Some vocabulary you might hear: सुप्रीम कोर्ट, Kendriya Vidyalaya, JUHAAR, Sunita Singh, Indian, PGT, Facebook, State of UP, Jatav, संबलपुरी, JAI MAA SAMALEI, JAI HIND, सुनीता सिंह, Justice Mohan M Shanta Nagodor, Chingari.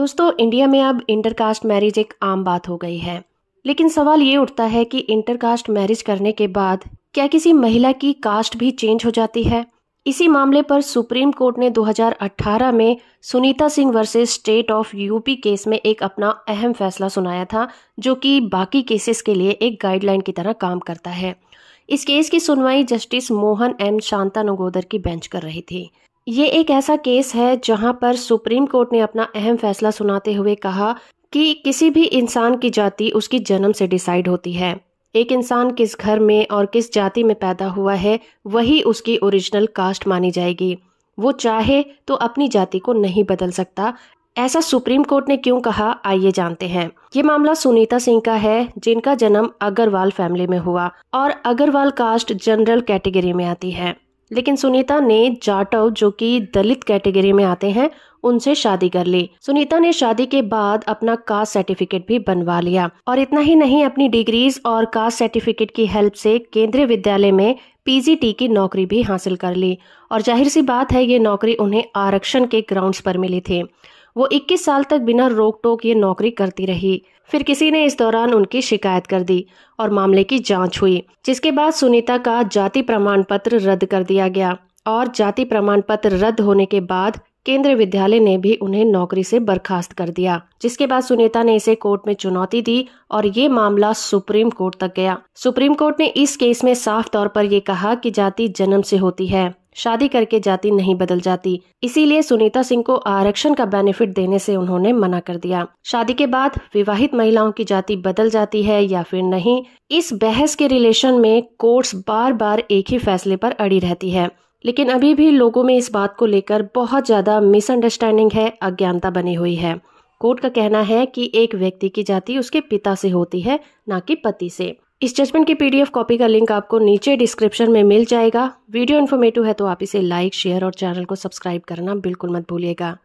दोस्तों, इंडिया में अब इंटरकास्ट मैरिज एक आम बात हो गई है, लेकिन सवाल ये उठता है कि इंटरकास्ट मैरिज करने के बाद क्या किसी महिला की कास्ट भी चेंज हो जाती है। इसी मामले पर सुप्रीम कोर्ट ने 2018 में सुनीता सिंह versus state of UP case में एक अपना अहम फैसला सुनाया था, जो कि बाकी केसेस के लिए एक गाइडलाइन की तरह काम करता है। इस केस की सुनवाई justice Mohan M Shantanagoudar की बेंच कर रही थी। ये एक ऐसा केस है जहां पर सुप्रीम कोर्ट ने अपना अहम फैसला सुनाते हुए कहा कि किसी भी इंसान की जाति उसकी जन्म से डिसाइड होती है। एक इंसान किस घर में और किस जाति में पैदा हुआ है वही उसकी ओरिजिनल कास्ट मानी जाएगी। वो चाहे तो अपनी जाति को नहीं बदल सकता। ऐसा सुप्रीम कोर्ट ने क्यों कहा, आइए जानते हैं। ये मामला सुनीता सिंह का है, जिनका जन्म अग्रवाल फैमिली में हुआ और अग्रवाल कास्ट जनरल कैटेगरी में आती है, लेकिन सुनीता ने जाटव, जो कि दलित कैटेगरी में आते हैं, उनसे शादी कर ली। सुनीता ने शादी के बाद अपना कास्ट सर्टिफिकेट भी बनवा लिया और इतना ही नहीं, अपनी डिग्रीज और कास्ट सर्टिफिकेट की हेल्प से केंद्रीय विद्यालय में पीजीटी की नौकरी भी हासिल कर ली। और जाहिर सी बात है, ये नौकरी उन्हें आरक्षण के ग्राउंड्स पर मिली थी। वो 21 साल तक बिना रोक टोक ये नौकरी करती रही। फिर किसी ने इस दौरान उनकी शिकायत कर दी और मामले की जांच हुई, जिसके बाद सुनीता का जाति प्रमाण पत्र रद्द कर दिया गया और जाति प्रमाण पत्र रद्द होने के बाद केंद्रीय विद्यालय ने भी उन्हें नौकरी से बर्खास्त कर दिया, जिसके बाद सुनीता ने इसे कोर्ट में चुनौती दी और ये मामला सुप्रीम कोर्ट तक गया। सुप्रीम कोर्ट ने इस केस में साफ तौर पर यह कहा कि जाति जन्म से होती है, शादी करके जाति नहीं बदल जाती। इसीलिए सुनीता सिंह को आरक्षण का बेनिफिट देने से उन्होंने मना कर दिया। शादी के बाद विवाहित महिलाओं की जाति बदल जाती है या फिर नहीं, इस बहस के रिलेशन में कोर्ट्स बार बार एक ही फैसले पर अड़ी रहती है, लेकिन अभी भी लोगों में इस बात को लेकर बहुत ज्यादा मिसअंडरस्टैंडिंग है, अज्ञानता बनी हुई है। कोर्ट का कहना है कि एक व्यक्ति की जाति उसके पिता से होती है, न कि पति से। इस जजमेंट की पीडीएफ कॉपी का लिंक आपको नीचे डिस्क्रिप्शन में मिल जाएगा। वीडियो इन्फॉर्मेटिव है तो आप इसे लाइक, शेयर और चैनल को सब्सक्राइब करना बिल्कुल मत भूलिएगा।